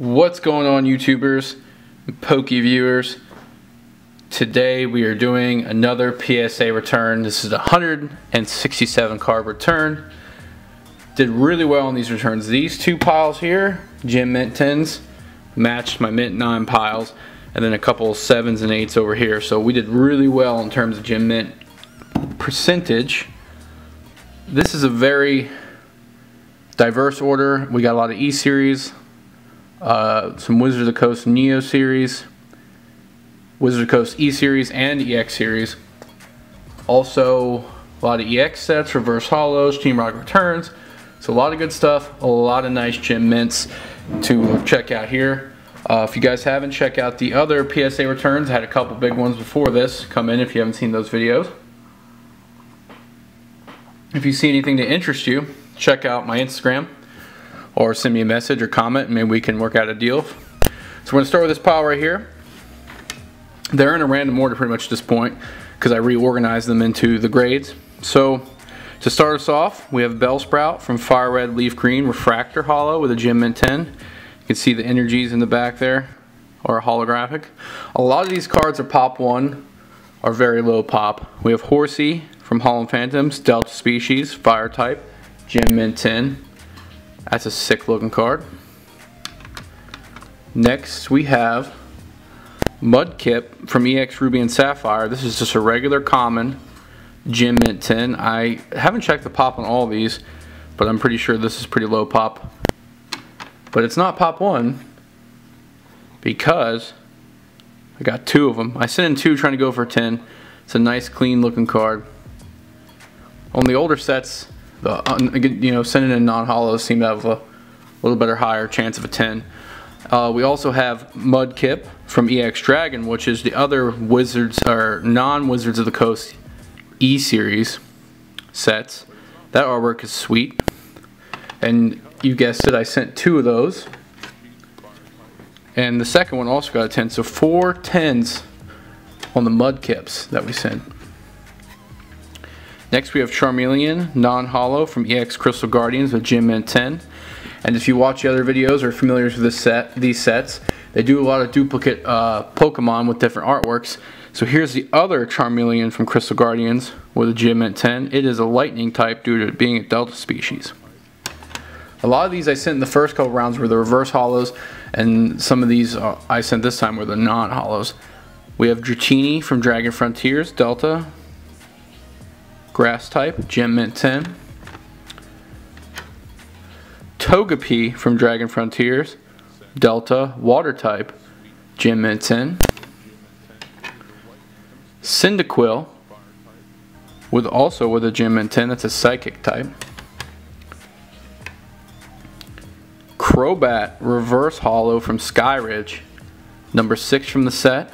What's going on, YouTubers, Poke viewers? Today we are doing another PSA return. This is a 167 card return. Did really well on these returns. These two piles here, Gym Mint 10s, matched my Mint 9 piles, and then a couple 7s and 8s over here. So we did really well in terms of Gym Mint percentage. This is a very diverse order. We got a lot of E series. Some Wizards of the Coast Neo series, Wizards of the Coast E series, and EX series. Also, a lot of EX sets, Reverse Hollows, Team Rocket Returns. So, a lot of good stuff, a lot of nice Gym Mints to check out here. If you guys haven't, check out the other PSA returns. I had a couple big ones before this. Come in if you haven't seen those videos. If you see anything to interest you, check out my Instagram, or send me a message or comment, and maybe we can work out a deal. So we're going to start with this pile right here. They're in a random order pretty much at this point, because I reorganized them into the grades. So to start us off, we have Bellsprout from Fire Red Leaf Green Refractor Hollow with a Gym Mint 10. You can see the energies in the back there, or holographic. A lot of these cards are Pop 1, or very low Pop. We have Horsey from Holland Phantoms, Delta Species, Fire Type, Gym Mint 10. That's a sick looking card. Next we have Mudkip from EX Ruby and Sapphire. This is just a regular common Gym Mint 10. I haven't checked the Pop on all these, but I'm pretty sure this is pretty low Pop. But it's not Pop 1 because I got 2 of them. I sent in 2 trying to go for 10. It's a nice clean looking card. On the older sets, sending in non-hollows seem to have a little better higher chance of a 10. We also have Mudkip from EX Dragon, which is the other Wizards or non-Wizards of the Coast E series sets. That artwork is sweet, and you guessed it, I sent 2 of those, and the second one also got a 10. So 4 10s on the Mudkips that we sent. Next we have Charmeleon, non-hollow from EX Crystal Guardians with Gym Mint 10. And if you watch the other videos or are familiar with this set, these sets, they do a lot of duplicate Pokemon with different artworks. So here's the other Charmeleon from Crystal Guardians with a Gym Mint 10. It is a lightning type due to it being a Delta species. A lot of these I sent in the first couple rounds were the reverse hollows, and some of these I sent this time were the non-hollows. We have Dratini from Dragon Frontiers, Delta. Grass type, Gym Mint 10. Togepi from Dragon Frontiers, Delta, Water type, Gym Mint 10. Cyndaquil, with a Gym Mint 10, that's a Psychic type. Crobat, Reverse Hollow from Sky Ridge, number 6 from the set.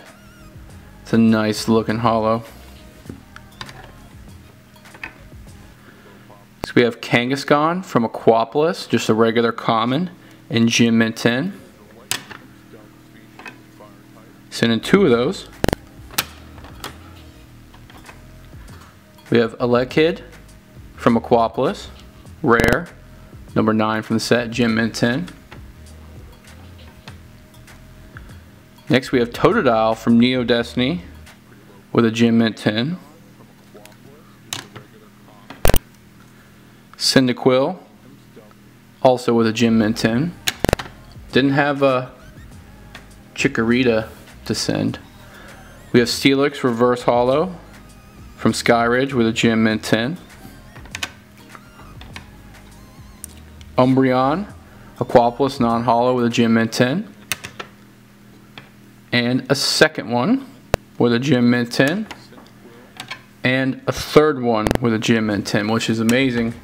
It's a nice looking hollow. We have Kangaskhan from Aquapolis, just a regular common, and Gym Mint 10. Send in 2 of those. We have Elekid from Aquapolis, rare, number 9 from the set, Gym Mint 10. Next we have Totodile from Neo Destiny with a Gym Mint 10. Cyndaquil, also with a Gym Mint 10. Didn't have a Chikorita to send. We have Steelix Reverse Hollow from Sky Ridge with a Gym Mint 10. Umbreon, Aquapolis non-hollow with a Gym Mint 10. And a second one with a Gym Mint 10. And a third one with a Gym Mint 10, which is amazing.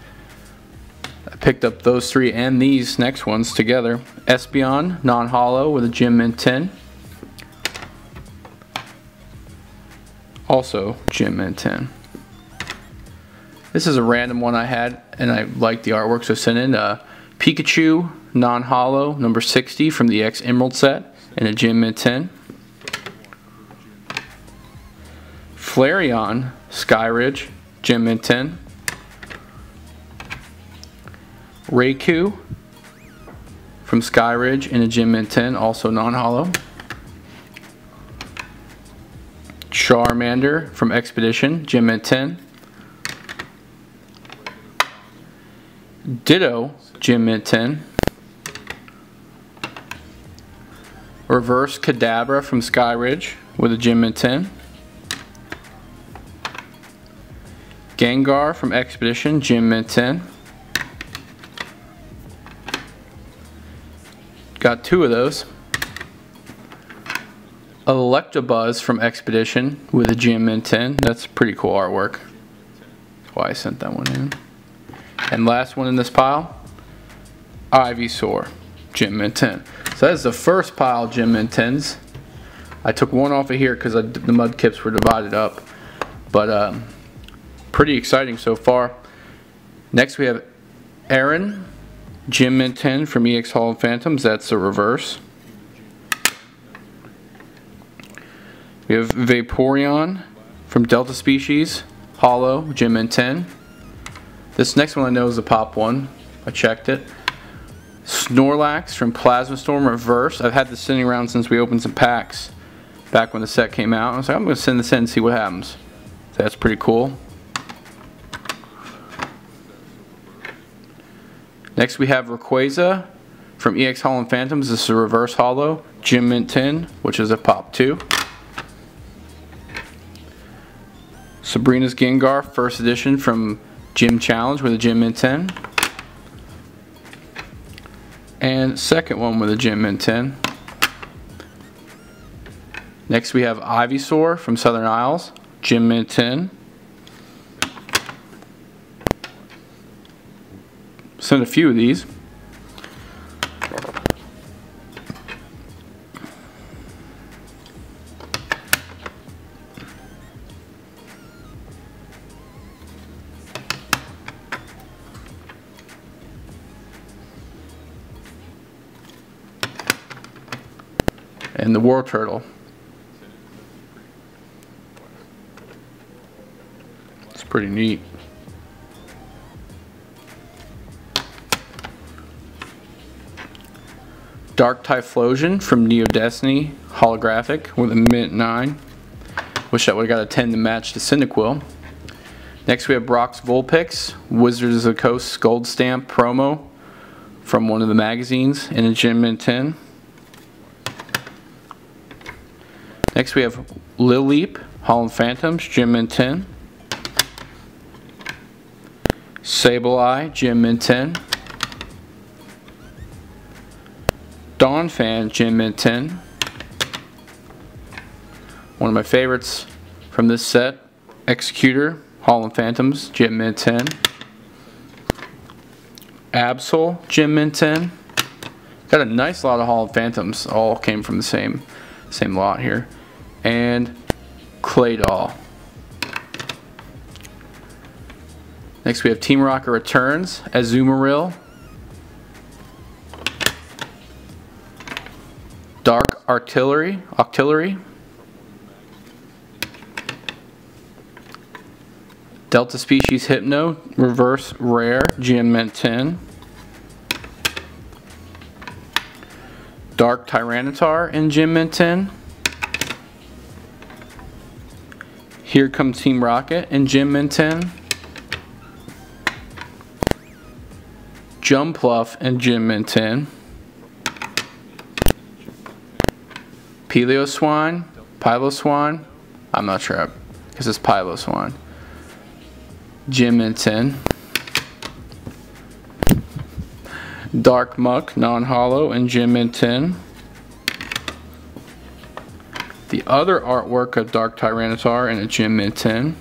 I picked up those 3 and these next ones together. Espeon, non-hollow with a Gym Mint 10. Also Gym Mint 10. This is a random one I had, and I liked the artwork, so sent in Pikachu, non-hollow, number 60 from the EX Emerald set, and a Gym Mint 10. Flareon, Sky Ridge, Gym Mint 10. Raikou from Sky Ridge in a Gym Mint 10, also non-hollow. Charmander from Expedition, Gym Mint 10. Ditto, Gym Mint 10. Reverse Kadabra from Sky Ridge with a Gym Mint 10. Gengar from Expedition, Gym Mint 10. Got two of those. Electabuzz from Expedition with a Gym Mint 10. That's pretty cool artwork. That's why I sent that one in. And last one in this pile, Ivysaur, Gym Mint 10. So that's the first pile of Gym Mint 10s. I took one off of here because the Mudkips were divided up. But pretty exciting so far. Next we have Aaron, Gym Mint 10 from EX Holland Phantoms. That's the reverse. We have Vaporeon from Delta Species, hollow, Gym Mint 10. This next one I know is the pop one. I checked it. Snorlax from Plasma Storm reverse. I've had this sitting around since we opened some packs back when the set came out. I was like, I'm going to send this in and see what happens. So that's pretty cool. Next we have Rayquaza from EX Holland Phantoms. This is a reverse hollow, Gym Mint 10, which is a pop 2. Sabrina's Gengar, first edition from Gym Challenge with a Gym Mint 10. And second one with a Gym Mint 10. Next we have Ivysaur from Southern Isles, Gym Mint 10. Sent a few of these. And the War Turtle. It's pretty neat. Dark Typhlosion from Neo Destiny, holographic with a Mint 9. Wish that would have got a 10 to match the Cyndaquil. Next we have Brock's Vulpix, Wizards of the Coast Gold Stamp promo from one of the magazines in a Gym Mint 10. Next we have Lilip, Holland Phantoms, Gym Mint 10. Sableye, Gym Mint 10. Dawnfan, Gym Mint 10. One of my favorites from this set, Executor, Holland Phantoms, Gym Mint 10. Absol, Gym Mint 10. Got a nice lot of Holland Phantoms, all came from the same lot here. And Claydol. Next we have Team Rocket Returns, Azumarill, Dark Octillery, Delta Species Hypno, reverse rare, Gym Mint 10. Dark Tyranitar in Gym Mint 10. Here Comes Team Rocket in Gym Mint 10. Jumpluff in Gym Mint 10. Peleoswine, Piloswine, I'm not sure because it's Piloswine, Gym Mint 10. Darkmuck, non-hollow, and Gym Mint 10. The other artwork of Dark Tyranitar and a Gym Mint 10.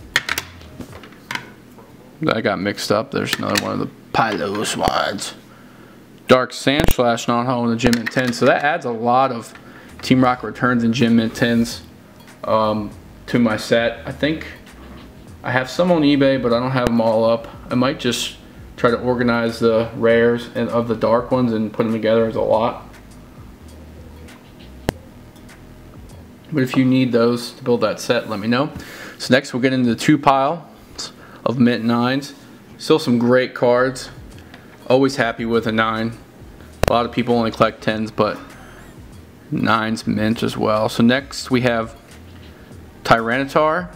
That got mixed up. There's another one of the Piloswines. Dark Sandslash, non-hollow, and a Gym Mint 10. So that adds a lot of Team Rocket Returns and Gym Mint 10s to my set. I think I have some on eBay, but I don't have them all up. I might just try to organize the rares and of the dark ones and put them together as a lot. But if you need those to build that set, let me know. So next we'll get into the two piles of Mint 9s. Still some great cards. Always happy with a 9. A lot of people only collect 10s, but 9s mint as well. So next we have Tyranitar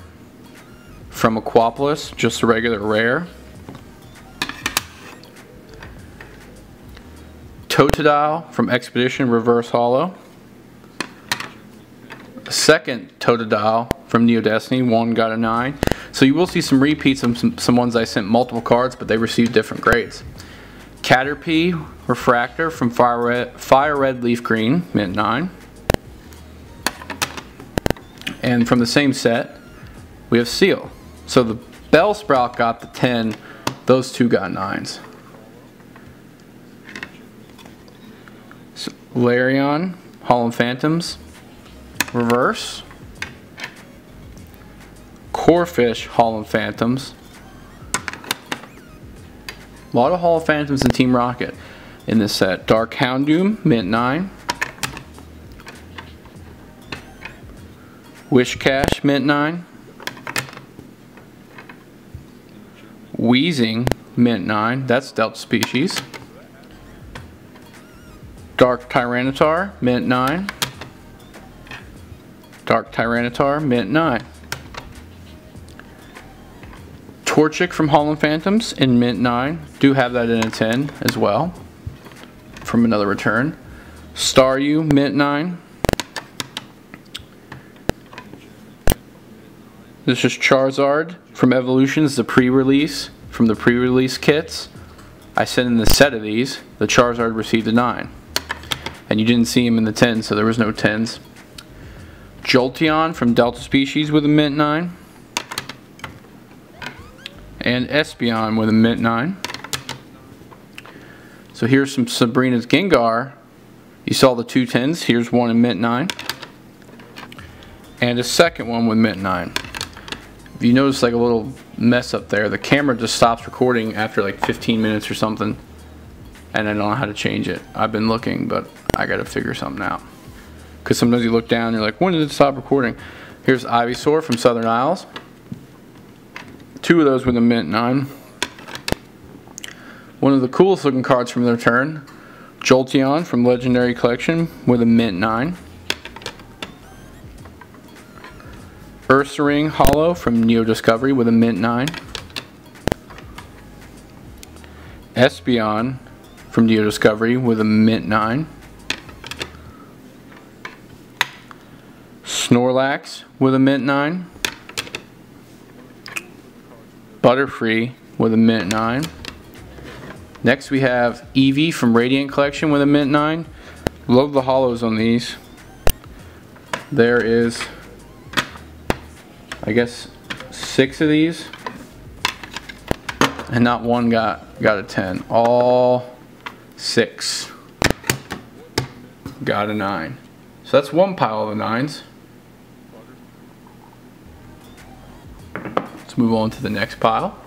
from Aquapolis, just a regular rare. Totodile from Expedition, reverse holo. Second Totodile from Neo Destiny, one got a 9. So you will see some repeats of some ones I sent multiple cards, but they received different grades. Caterpie Refractor from Fire Red Leaf Green, mint 9. And from the same set, we have Seal. So the Bellsprout got the 10, those two got 9s. Larian, Hall of Phantoms, reverse. Corefish, Hall of Phantoms. A lot of Hall of Phantoms and Team Rocket in this set. Dark Houndoom, mint 9. Wishcash, mint 9. Weezing, mint 9. That's Delta Species. Dark Tyranitar, mint 9. Dark Tyranitar, mint 9. Torchic from Hall of Phantoms in mint 9. Do have that in a 10 as well from another return. Staryu, mint 9. This is Charizard from Evolutions, the pre-release from the pre-release kits. I sent in the set of these. The Charizard received a 9. And you didn't see him in the 10, so there was no 10s. Jolteon from Delta Species with a mint 9. And Espeon with a mint 9. So here's some Sabrina's Gengar. You saw the two 10s. Here's one in mint 9. And a second one with mint 9. If you notice like a little mess up there, the camera just stops recording after like 15 minutes or something. And I don't know how to change it. I've been looking, but I gotta figure something out. Because sometimes you look down and you're like, when did it stop recording? Here's Ivysaur from Southern Isles. Two of those with a mint 9. One of the coolest looking cards from the return, Jolteon from Legendary Collection with a mint 9. Ursaring Hollow from Neo Discovery with a mint 9. Espeon from Neo Discovery with a mint 9. Snorlax with a mint 9. Butterfree with a mint 9. Next we have Eevee from Radiant Collection with a mint 9. Love the hollows on these. There is, I guess, 6 of these. And not one got a 10. All 6 got a 9. So that's one pile of the 9s. Move on to the next pile.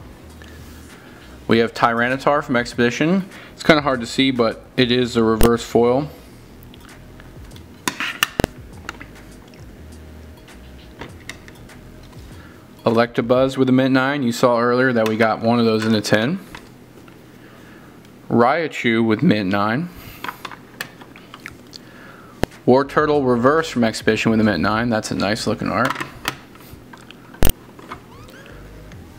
We have Tyranitar from Expedition. It's kind of hard to see, but it is a reverse foil. Electabuzz with a mint 9. You saw earlier that we got one of those in a 10. Raichu with mint 9. Wartortle reverse from Expedition with a mint 9. That's a nice looking art.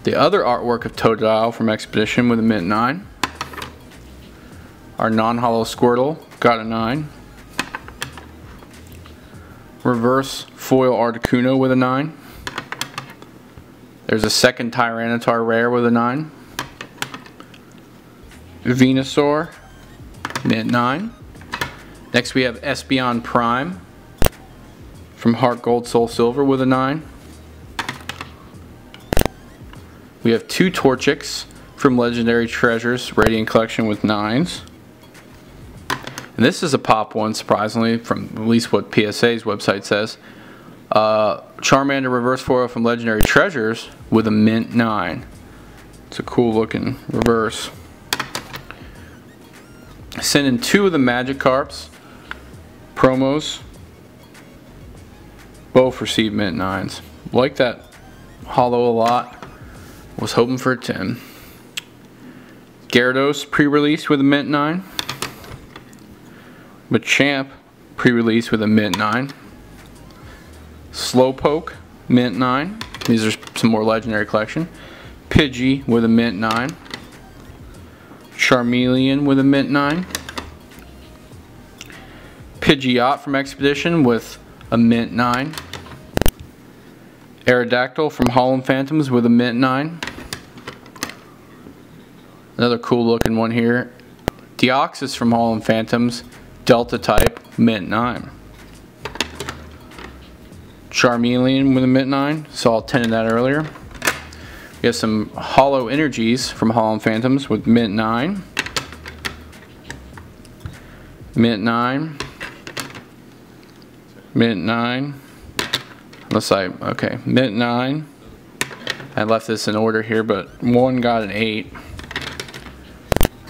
The other artwork of Totodile from Expedition with a mint 9. Our non-hollow Squirtle got a 9. Reverse foil Articuno with a 9. There's a second Tyranitar rare with a 9. Venusaur, mint 9. Next we have Espeon Prime from Heart Gold Soul Silver with a 9. We have two Torchics from Legendary Treasures, Radiant Collection with 9s. And this is a pop one, surprisingly, from at least what PSA's website says. Charmander reverse foil from Legendary Treasures with a mint 9. It's a cool looking reverse. Send in two of the Magikarps promos. Both received mint 9s. Like that hollow a lot. Was hoping for a 10. Gyarados pre-release with a mint 9. Machamp, pre-release with a Mint 9. Slowpoke, Mint 9. These are some more Legendary Collection. Pidgey with a Mint 9. Charmeleon with a Mint 9. Pidgeot from Expedition with a Mint 9. Aerodactyl from Holland Phantoms with a Mint 9. Another cool looking one here. Deoxys from Holland Phantoms, Delta type, Mint 9. Charmeleon with a Mint 9. Saw 10 of that earlier. We have some Holo Energies from Holland Phantoms with Mint 9. Mint 9. Mint 9. Unless I, okay, Mint 9. I left this in order here, but one got an 8.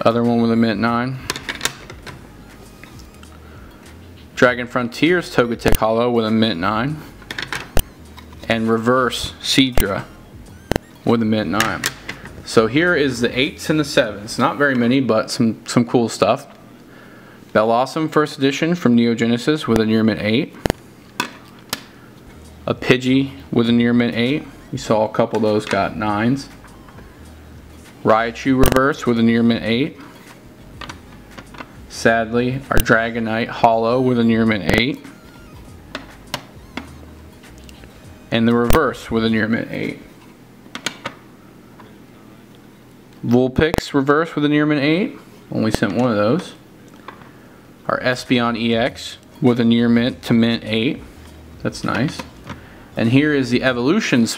Other one with a Mint 9. Dragon Frontiers Togetic Holo with a Mint 9. And Reverse Seadra with a Mint 9. So here is the 8s and the 7s. Not very many, but some cool stuff. Bellossom First Edition from Neo Genesis with a near Mint 8. A Pidgey with a near Mint 8. You saw a couple of those got 9s. Raichu Reverse with a near Mint 8. Sadly, our Dragonite Hollow with a near Mint 8. And the Reverse with a near Mint 8. Vulpix Reverse with a near Mint 8. Only sent one of those. Our Espeon EX with a near Mint to Mint 8. That's nice. And here is the Evolutions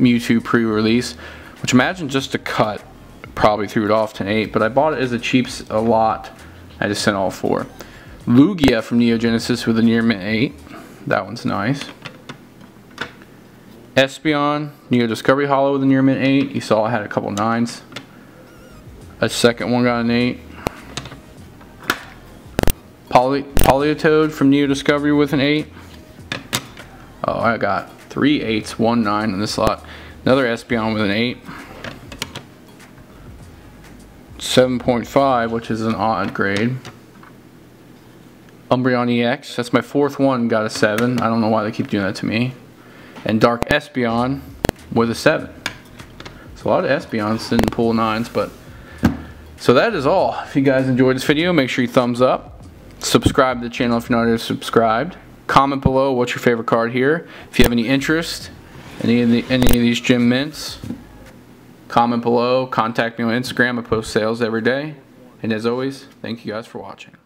Mewtwo pre-release, which imagine just a cut probably threw it off to an 8, but I bought it as a cheap a lot. I just sent all 4. Lugia from Neo Genesis with a near Mint 8. That one's nice. Espeon, Neo Discovery Holo with a near Mint 8. You saw I had a couple 9s. A second one got an 8. Politoed from Neo Discovery with an 8. Oh, I got 3 8s, 1 9 in this lot. Another Espeon with an 8. 7.5, which is an odd grade. Umbreon EX, that's my 4th one, got a 7. I don't know why they keep doing that to me. And Dark Espeon with a 7. So a lot of Espeons didn't pull 9s, but... So that is all. If you guys enjoyed this video, make sure you thumbs up. Subscribe to the channel if you're not already subscribed. Comment below what's your favorite card here. If you have any interest, any of these gym mints, comment below, contact me on Instagram. I post sales every day. And as always, thank you guys for watching.